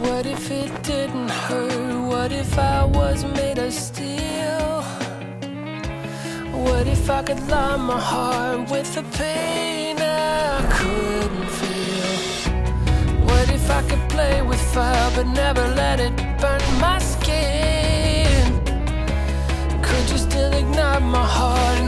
What if it didn't hurt? What if I was made of steel? What if I could line my heart with the pain I couldn't feel? What if I could play with fire but never let it burn my skin? Could you still ignite my heart?